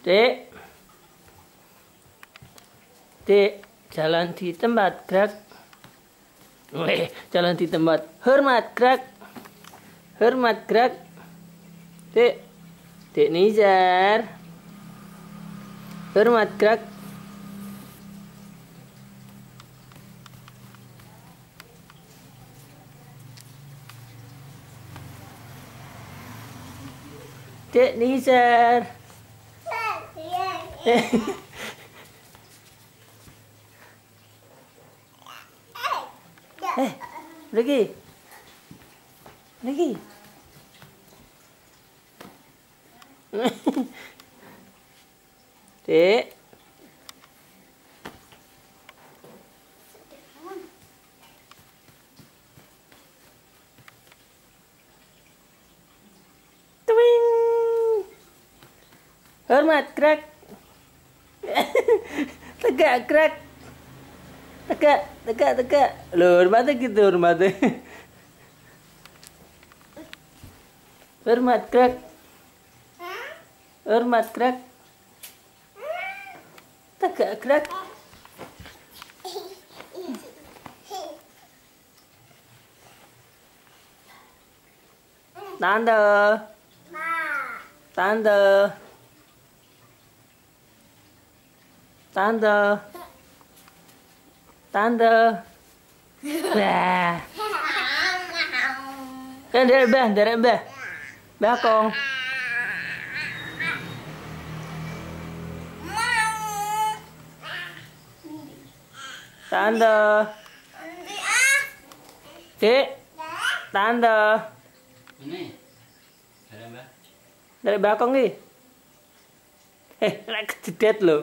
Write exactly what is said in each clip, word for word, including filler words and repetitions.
de D. Jalan di tempat gerak. Weh, jalan di tempat hormat gerak. Hormat gerak. D. Dek Nizar. Hormat gerak. Dek Nizar. Eh, lagi, lagi. Dek, twing, hormat gerak. Tegak gerak, tegak, tegak, tegak. Loh, hormatnya gitu, hormatnya. Hormat gerak, hormat gerak, tegak gerak. Tante, tante. Tante, tante, bah, kan dari bah, dari bah, bakong, tante, dek, tante, ini dari bah, dari bakong nih, eh, nak kejedet loh.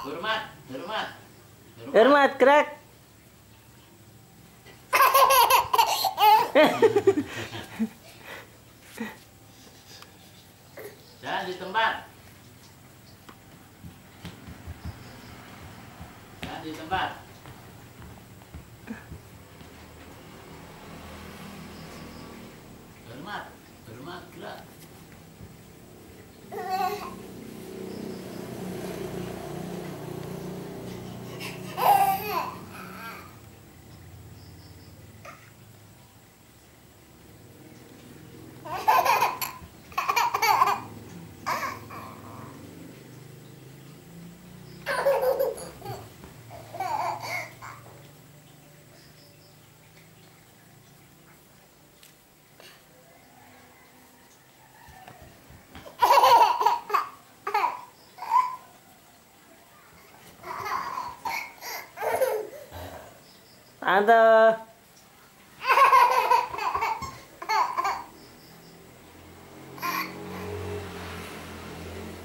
hormat, hormat, hormat gerak. Jalan di tempat, jalan di tempat. Hormat, hormat gerak. Tante,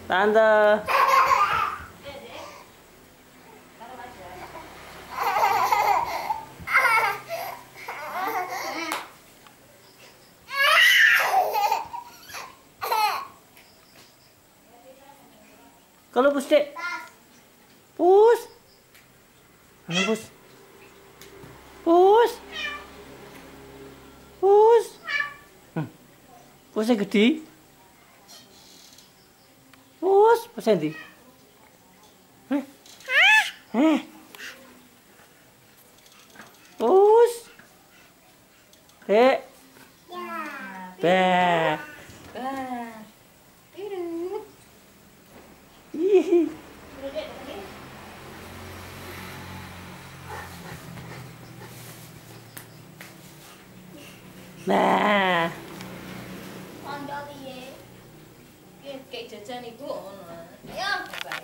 tante, kalau push deh, push, kalau push. Pus, pus, pusnya gede, pus, pusnya nanti, pus, dek, bah, bah, biru, hihi. Ba. Con doggy, que te tiene con. Ya.